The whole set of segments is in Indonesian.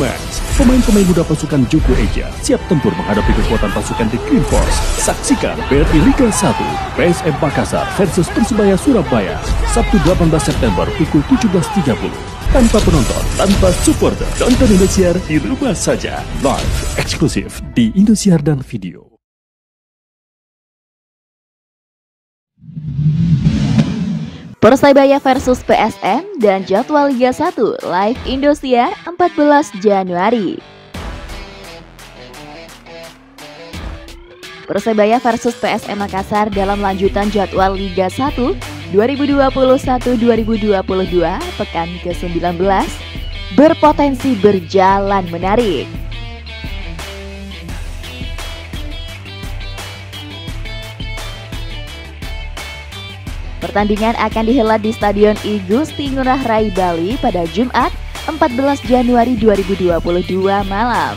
match. Pemain-pemain muda pasukan Juku Eja siap tempur menghadapi kekuatan pasukan The Green Force. Saksikan BRI Liga 1 PSM Makassar versus Persebaya Surabaya Sabtu 18 September pukul 17.30. Tanpa penonton, tanpa supporter. Tonton Indosiar di rumah saja. Live, eksklusif di Indosiar dan video. Persebaya versus PSM dan jadwal Liga 1 live Indosiar 14 Januari. Persebaya versus PSM Makassar dalam lanjutan jadwal Liga 1 2021-2022 pekan ke-19 berpotensi berjalan menarik. Pertandingan akan dihelat di Stadion I Gusti Ngurah Rai, Bali pada Jumat 14 Januari 2022 malam.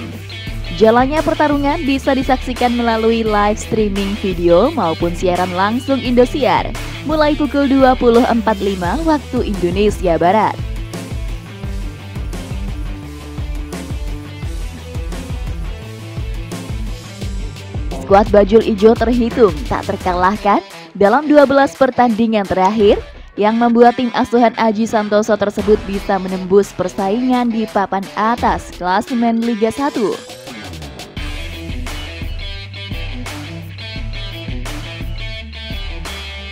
Jalannya pertarungan bisa disaksikan melalui live streaming video maupun siaran langsung Indosiar mulai pukul 20.45 waktu Indonesia Barat. Skuad Bajul Ijo terhitung tak terkalahkan dalam 12 pertandingan terakhir yang membuat tim asuhan Aji Santoso tersebut bisa menembus persaingan di papan atas klasemen Liga 1.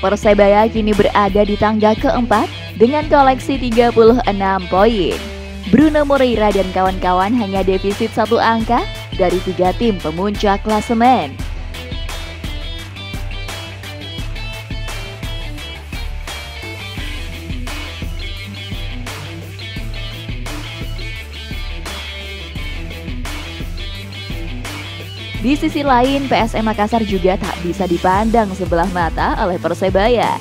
Persebaya kini berada di tangga keempat dengan koleksi 36 poin. Bruno Moreira dan kawan-kawan hanya defisit 1 angka dari 3 tim pemuncak klasemen. Di sisi lain, PSM Makassar juga tak bisa dipandang sebelah mata oleh Persebaya.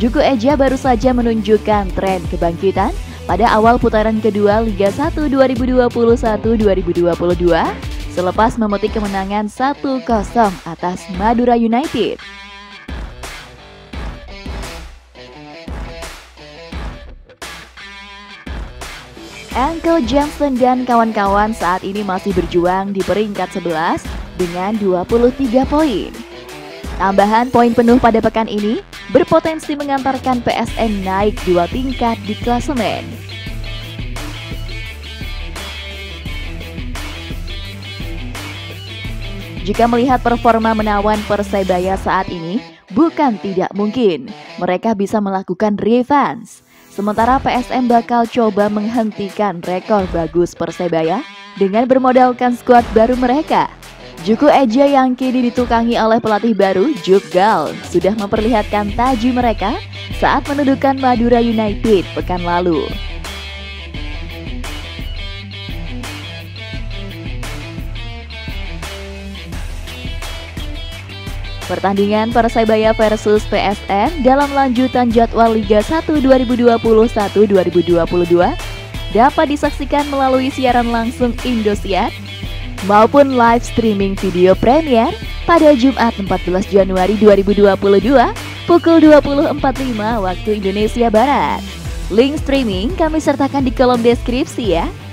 Juku Eja baru saja menunjukkan tren kebangkitan pada awal putaran kedua Liga 1 2021-2022 selepas memetik kemenangan 1-0 atas Madura United. Anco Jansen dan kawan-kawan saat ini masih berjuang di peringkat 11 dengan 23 poin. Tambahan poin penuh pada pekan ini berpotensi mengantarkan PSM naik 2 tingkat di klasemen. Jika melihat performa menawan Persebaya saat ini, bukan tidak mungkin mereka bisa melakukan revans. Sementara PSM bakal coba menghentikan rekor bagus Persebaya dengan bermodalkan skuad baru mereka. Juku Eja yang kini ditukangi oleh pelatih baru Juggal sudah memperlihatkan taji mereka saat menundukkan Madura United pekan lalu. Pertandingan Persebaya versus PSM dalam lanjutan jadwal Liga 1 2021-2022 dapat disaksikan melalui siaran langsung Indosiar maupun live streaming video premier pada Jumat 14 Januari 2022 pukul 20.45 waktu Indonesia Barat. Link streaming kami sertakan di kolom deskripsi ya.